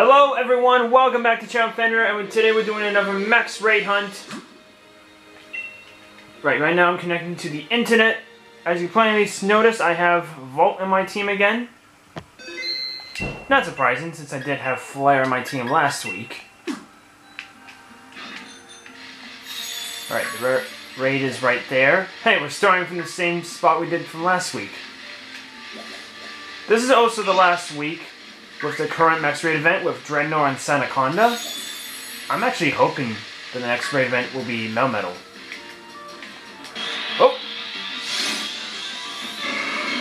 Hello everyone, welcome back to Channel Fender, and today we're doing another max raid hunt. Right now I'm connecting to the internet. As you probably notice, I have Volt in my team again. Not surprising, since I did have Flare in my team last week. Alright, the raid is right there. Hey, we're starting from the same spot we did from last week. This is also the last week with the current max raid event with Dreadnought and Sanaconda. I'm actually hoping that the next raid event will be Melmetal. Oh!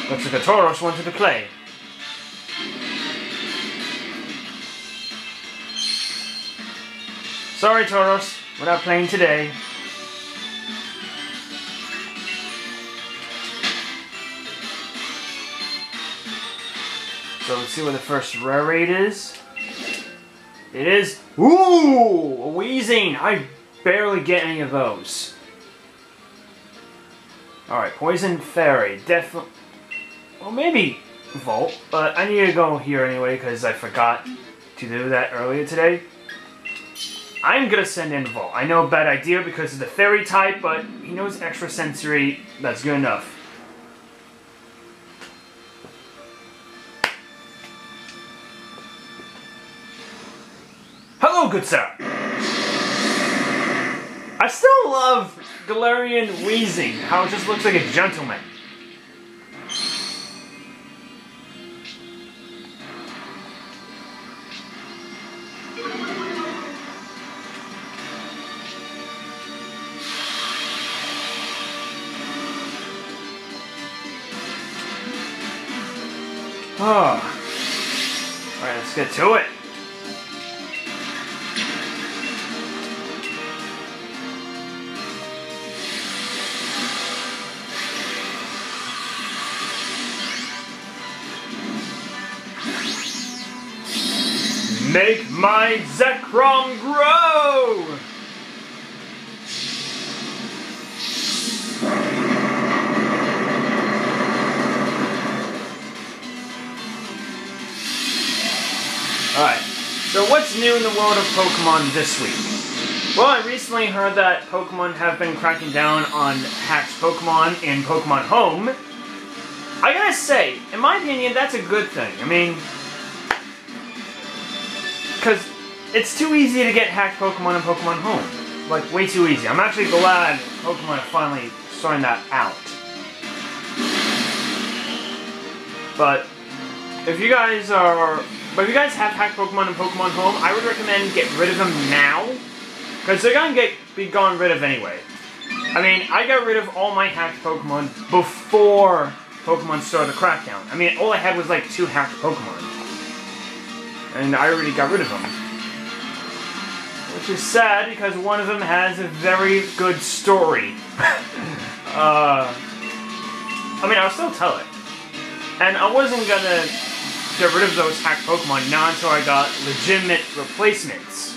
Looks like the Tauros wanted to play. Sorry Tauros, we're not playing today. So let's see where the first rare raid is. It is, ooh, a Weezing. I barely get any of those. All right, Poison Fairy, definitely. Well, maybe Volt, but I need to go here anyway because I forgot to do that earlier today. I'm gonna send in Volt. I know, bad idea because of the Fairy type, but he knows extra sensory. That's good enough. Hello, good sir! I still love Galarian Weezing, how it just looks like a gentleman. Oh. Alright, let's get to it. Make my Zekrom grow! Alright, so what's new in the world of Pokemon this week? Well, I recently heard that Pokemon have been cracking down on hacked Pokemon in Pokemon Home. I gotta say, in my opinion, that's a good thing. I mean, because it's too easy to get hacked Pokemon in Pokemon Home. Like, way too easy. I'm actually glad Pokemon are finally sorting that out. But if you guys have hacked Pokemon in Pokemon Home, I would recommend get rid of them now. Because they're going to be gone rid of anyway. I mean, I got rid of all my hacked Pokemon before Pokemon started the crackdown. I mean, all I had was like 2 hacked Pokemon. And I already got rid of them. Which is sad, because one of them has a very good story. I mean, I'll still tell it. And I wasn't gonna get rid of those hacked Pokemon, not until I got legitimate replacements.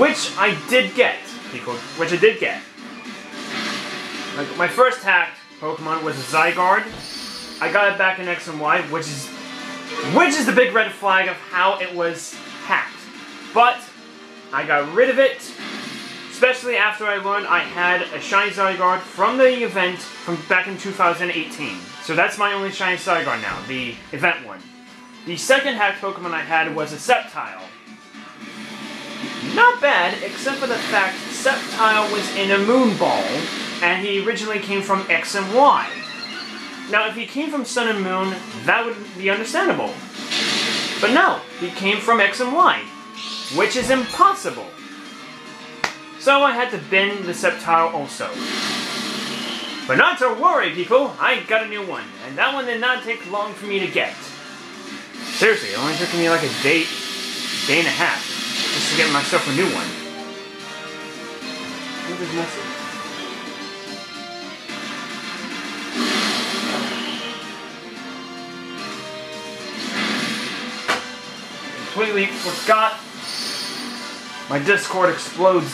Which I did get, people. Which I did get. Like, my first hacked Pokemon was a Zygarde. I got it back in X and Y, which is the big red flag of how it was hacked. But I got rid of it, especially after I learned I had a shiny Zygarde from the event from back in 2018. So that's my only shiny Zygarde now, the event one. The second hacked Pokemon I had was a Sceptile. Not bad, except for the fact Sceptile was in a Moon Ball, and he originally came from X and Y. Now, if he came from Sun and Moon, that would be understandable. But no, he came from X and Y, which is impossible. So I had to bin the Sceptile also. But not to worry, people, I got a new one, and that one did not take long for me to get. Seriously, it only took me like a day and a half, just to get myself a new one. What is message? Completely forgot. My Discord explodes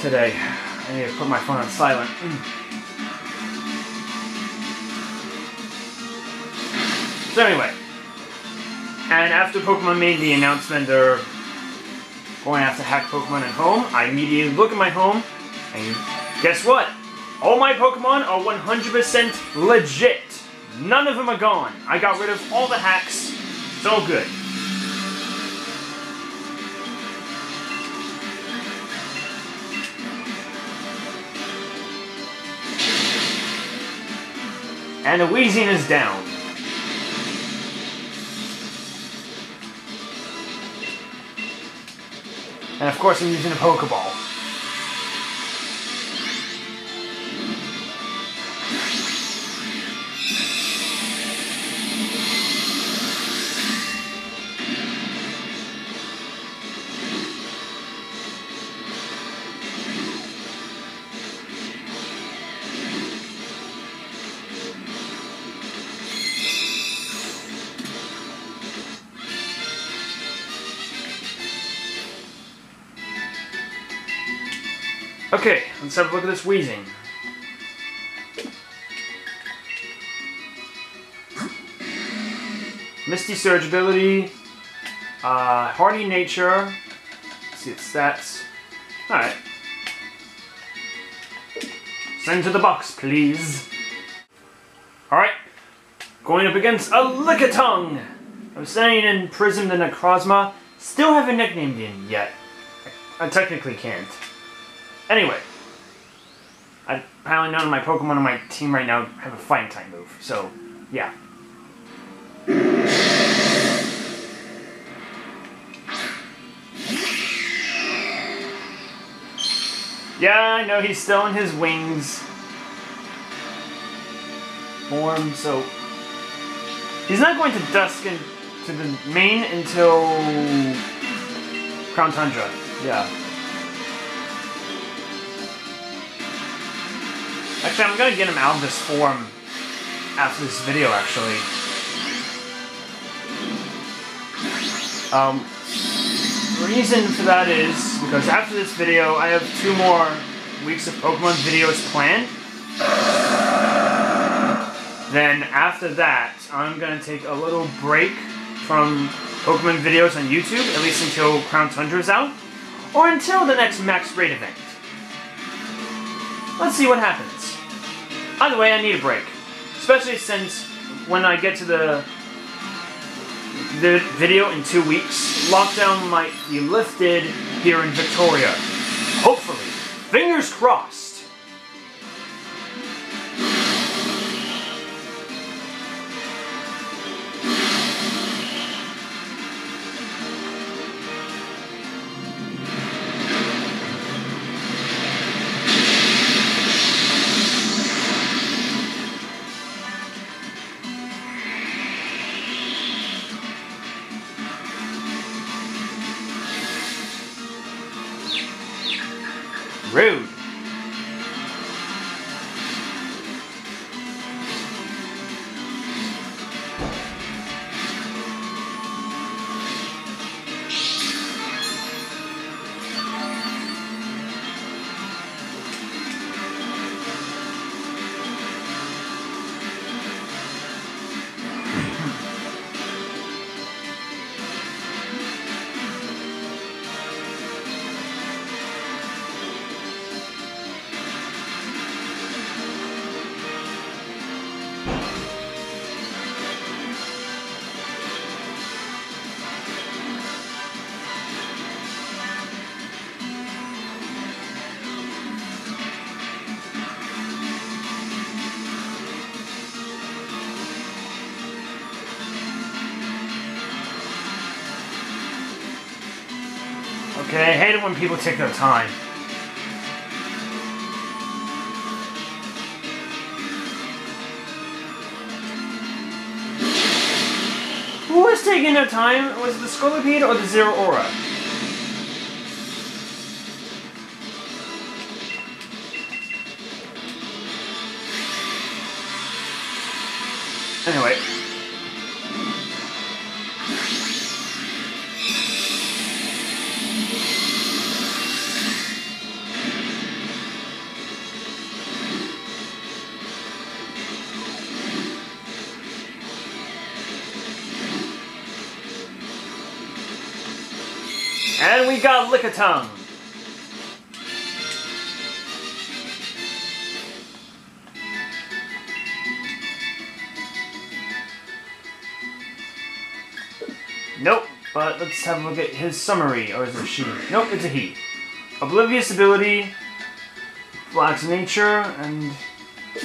today. I need to put my phone on silent. So anyway, And after Pokemon made the announcement they're going to have to hack Pokemon at home, I immediately look at my home, and guess what? All my Pokemon are 100% legit. None of them are gone. I got rid of all the hacks. It's all good. And the Weezing is down. And of course I'm using a Pokeball. Okay, let's have a look at this Weezing. Misty Surge ability, Hardy Nature, let's see its stats. Alright. Send to the box, please. Alright, going up against a Lickitung! I was saying in Prism the Necrozma, still haven't nicknamed him yet. I technically can't. Anyway, apparently none of my Pokemon on my team right now have a fighting type move, so yeah. Yeah, I know he's still in his wings form, so he's not going to dusk into the main until Crown Tundra. Yeah. Actually, I'm gonna get him out of this form after this video, actually. The reason for that is because after this video, I have 2 more weeks of Pokemon videos planned. Then after that, I'm gonna take a little break from Pokemon videos on YouTube, at least until Crown Tundra's out, or until the next Max Raid event. Let's see what happens. Either way, I need a break. Especially since when I get to the video in 2 weeks, lockdown might be lifted here in Victoria. Hopefully. Fingers crossed! Rude. Okay, I hate it when people take their time. Who was taking their time? Was it the Scolipede or the Zero Aura? Anyway. we got Lickitung. Nope, but let's have a look at his summary, or is it a she? Nope, it's a he. Oblivious ability, Flux nature, and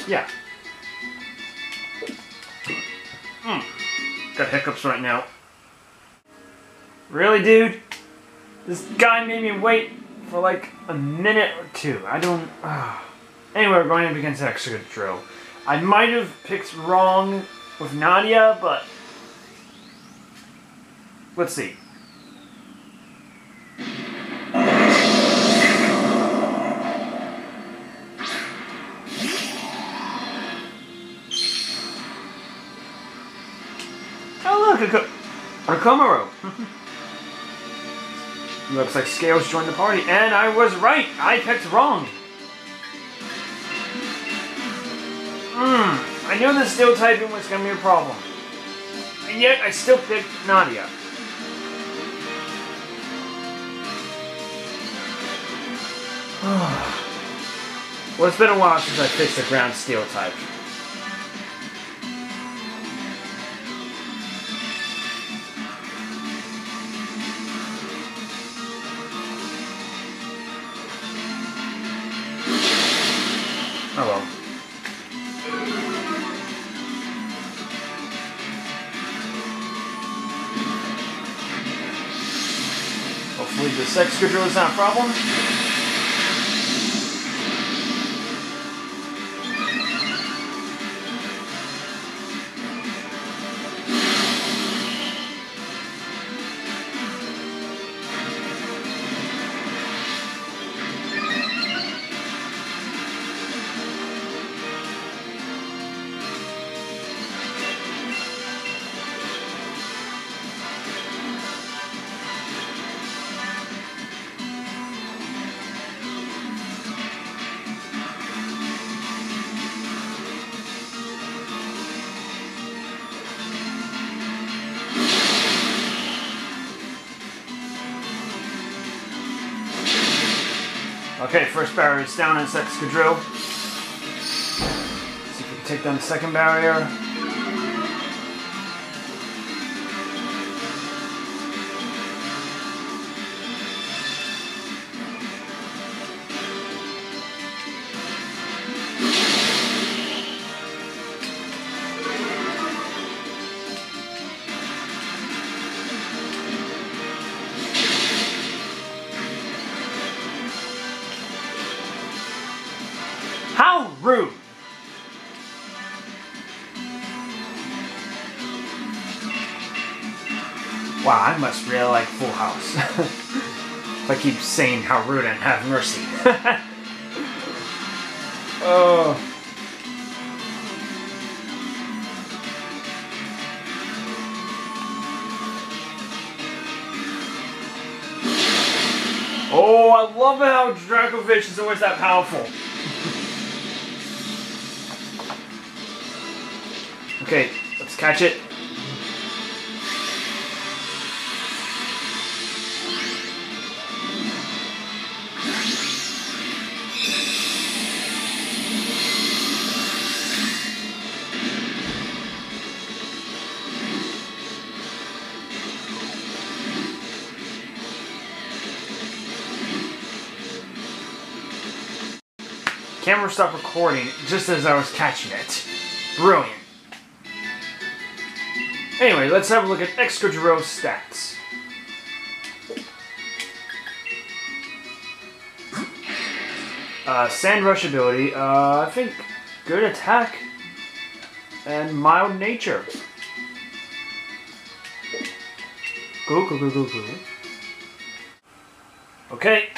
yeah. Got hiccups right now. Really, dude? This guy made me wait for like a minute or two. I don't... Anyway, we're going up against an extra good drill. I might have picked wrong with Nadia, but... let's see. Oh, look, a Komoro. Looks like Scales joined the party, and I was right. I picked wrong. I knew the steel typing was going to be a problem, and yet I still picked Nadia. Well, it's been a while since I fixed the ground steel type. Oh well. Hopefully this extra drill is not a problem. Okay, first barrier is down in this Excadrill. See if we can take down the second barrier. How rude! Wow, I must really like Full House. If I keep saying how rude and have mercy. Oh. Oh, I love how Dracovish is always that powerful. Okay, let's catch it. Camera stopped recording just as I was catching it. Brilliant. Anyway, let's have a look at Excadrill's stats. Sand Rush ability, I think good attack and mild nature. Go, go, go, go, go. Okay,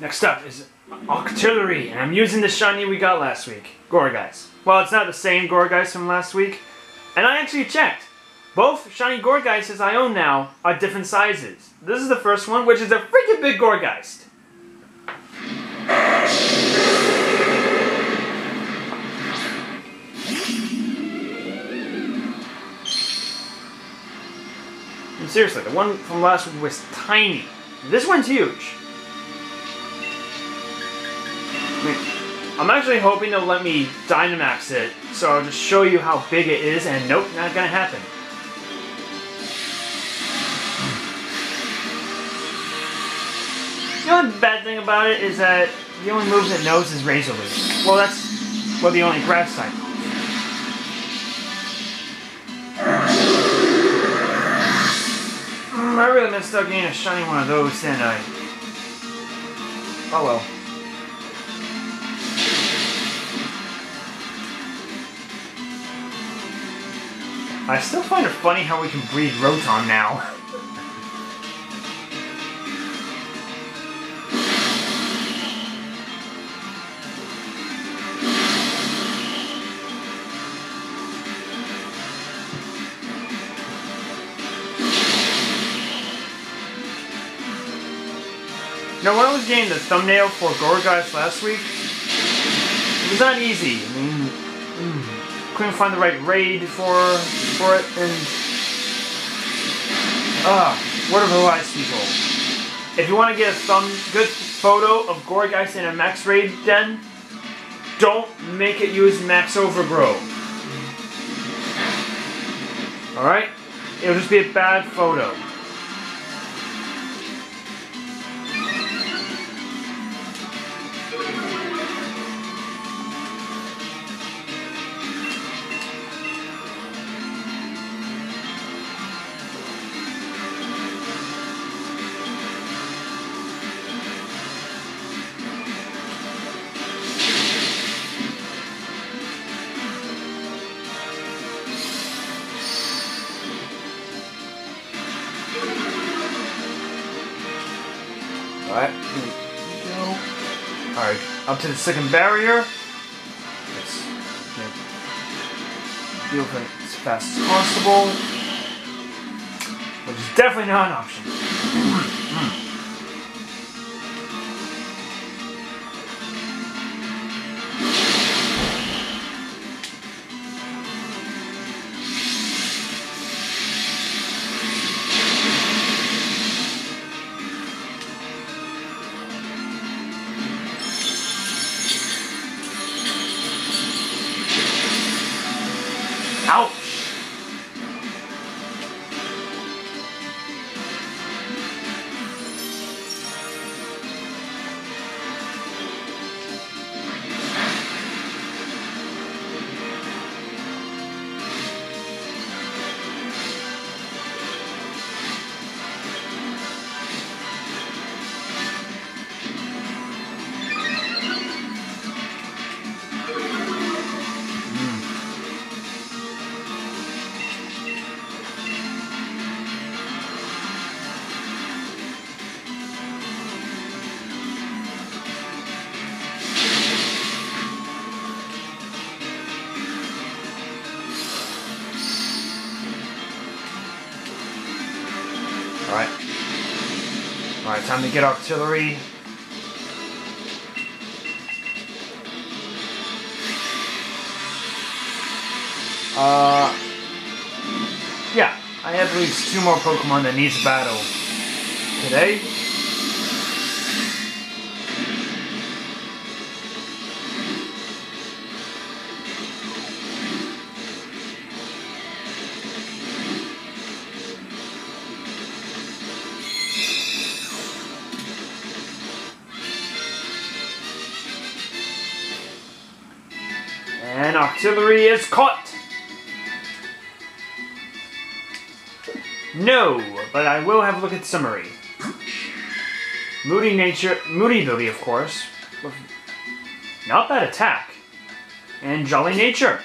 next up is Octillery, and I'm using the shiny we got last week, Gourgeist. Well, it's not the same Gourgeist from last week, and I actually checked. Both shiny Gourgeists I own now are different sizes. This is the first one, which is a freaking big Gourgeist. And seriously, the one from last week was tiny. This one's huge. I'm actually hoping they'll let me Dynamax it, so I'll just show you how big it is, and nope, not gonna happen. You know, the bad thing about it is that the only moves it knows is Razor Leaf. Well, that's, well, the only grass type. I really messed up getting a shiny one of those, didn't I? Oh well. I still find it funny how we can breed Rotom now. Now, when I was getting the thumbnail for Gourgeist last week, it was not easy. I mean, couldn't find the right raid for it, and what a variety, people. If you want to get a good photo of Gourgeist in a max raid den, don't make it use max overgrow. Alright? It'll just be a bad photo. Up to the second barrier. Let's deal with it as fast as possible, which is definitely not an option. Alright, time to get Octillery. Yeah, I have at least 2 more Pokemon that needs a battle today. Octillery is caught! No, but I will have a look at summary. Moody Lily, of course. Not bad attack. And Jolly Nature.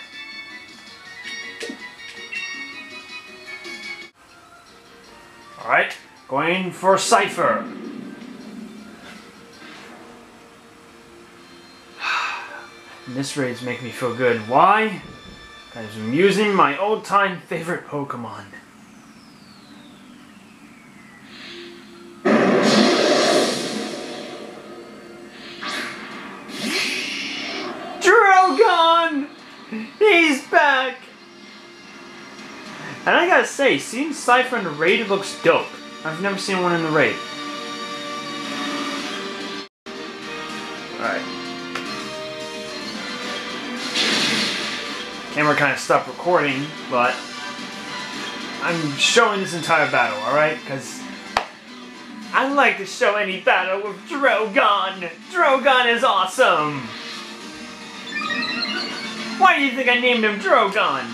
Alright, going for Cypher. And this raid's making me feel good. Why? Because I'm using my old-time favorite Pokemon. Drogon! He's back! And I gotta say, seeing Cypher in the raid, it looks dope. I've never seen one in the raid. and we're kind of stuck recording, but I'm showing this entire battle, alright? Because I'd like to show any battle with Drogon! Drogon is awesome! Why do you think I named him Drogon?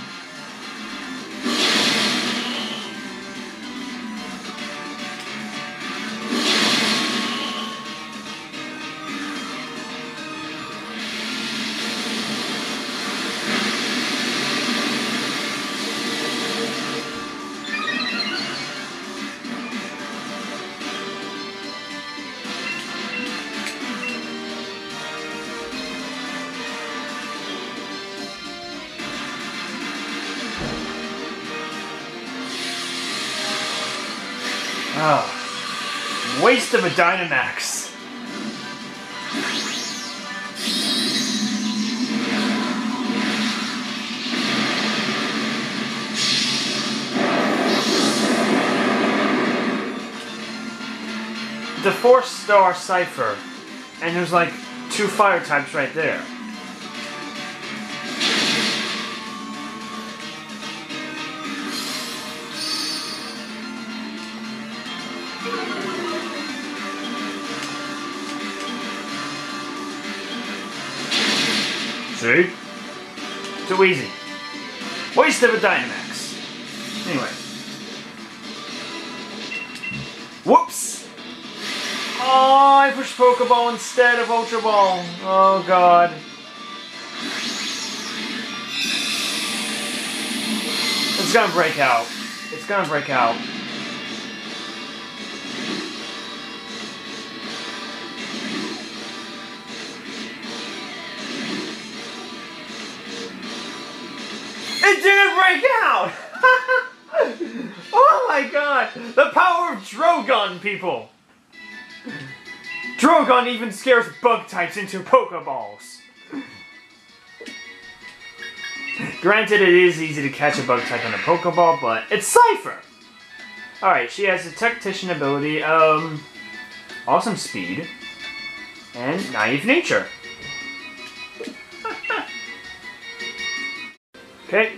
Oh, waste of a Dynamax. The 4-star Cypher, and there's like 2 fire types right there. See? Too easy. Waste of a Dynamax. Anyway. Whoops! Oh, I pushed Pokeball instead of Ultra Ball. Oh, God. It's gonna break out. It's gonna break out. It didn't break out! Oh my God! The power of Drogon, people! Drogon even scares bug types into Pokeballs. Granted, it is easy to catch a bug type in a Pokeball, but it's Cypher! Alright, she has a Tactician ability, awesome speed, and naive nature. Okay,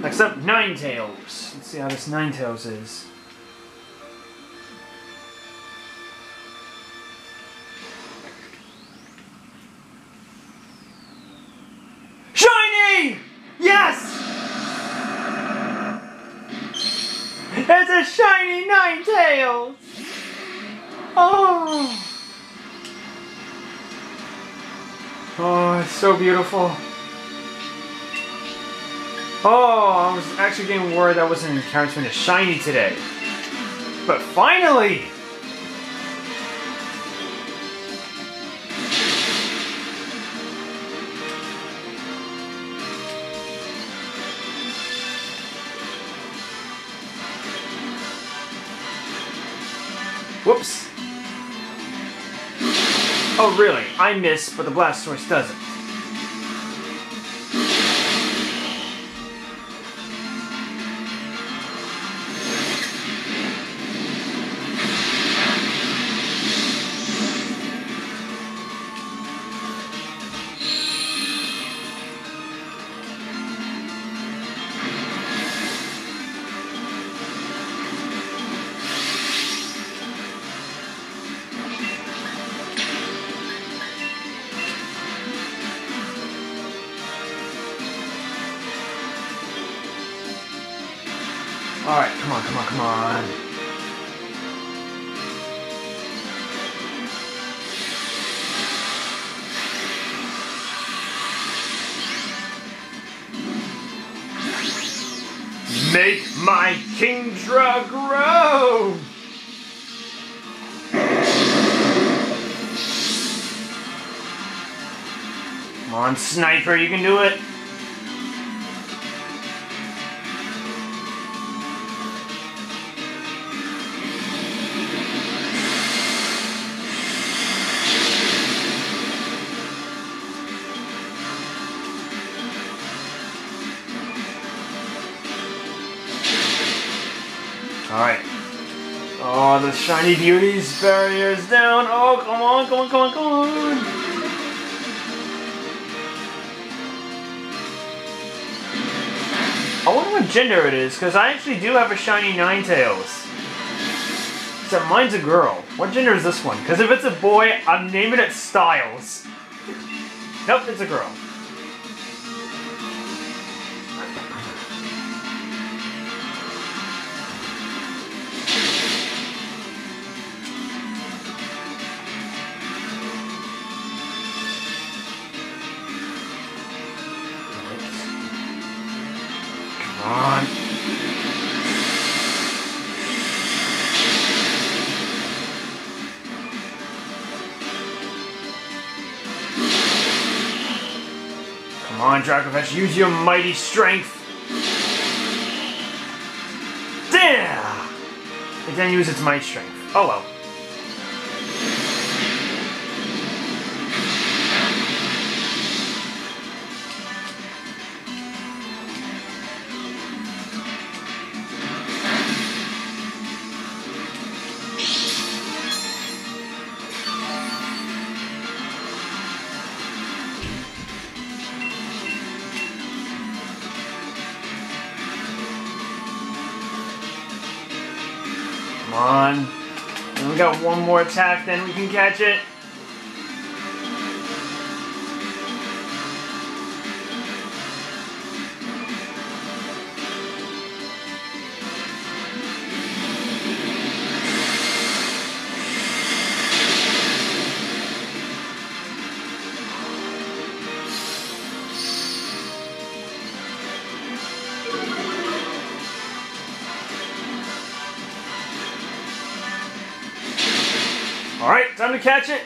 next up, Ninetales. Let's see how this Ninetales is. Shiny! Yes! It's a shiny Ninetales! Oh! Oh, it's so beautiful. Oh, I was actually getting worried I wasn't encountering a shiny today. But finally! Whoops. Oh really, I miss, but the Blastoise doesn't. Alright, come on, come on, come on. Make my Kingdra grow! Come on, Sniper, you can do it! Alright. Oh, the shiny beauties, barriers down. Oh, come on, come on, come on, come on. I wonder what gender it is, because I actually do have a shiny Ninetales. Except mine's a girl. What gender is this one? Because if it's a boy, I'm naming it Styles. Nope, it's a girl. Dracovish, use your mighty strength. Damn! It didn't use its might strength. Oh well. One more attack, then we can catch it. Alright, time to catch it!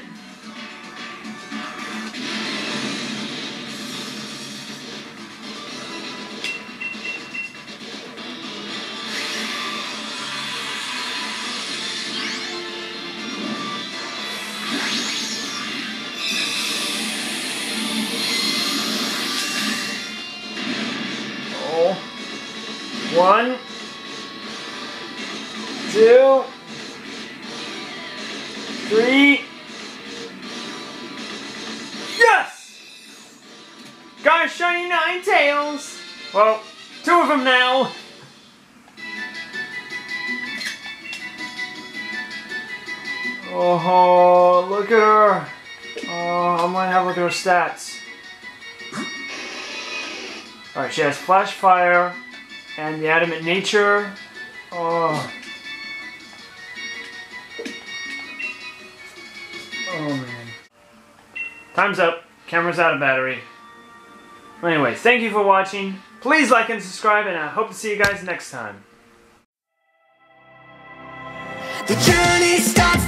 Oh. 1, 2, 3. Yes! Got a shiny Ninetales! Well, two of them now! Oh, look at her! Oh, I'm gonna have a look at her stats. Alright, she has Flash Fire and the Adamant Nature. Oh. Oh man. Time's up. Camera's out of battery. Well, anyway, thank you for watching. Please like and subscribe, and I hope to see you guys next time. The journey starts.